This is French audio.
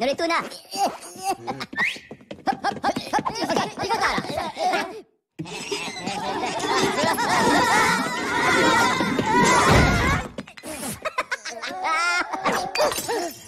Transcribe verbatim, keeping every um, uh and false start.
Noletona. Hop hop hop hop. Diga cara.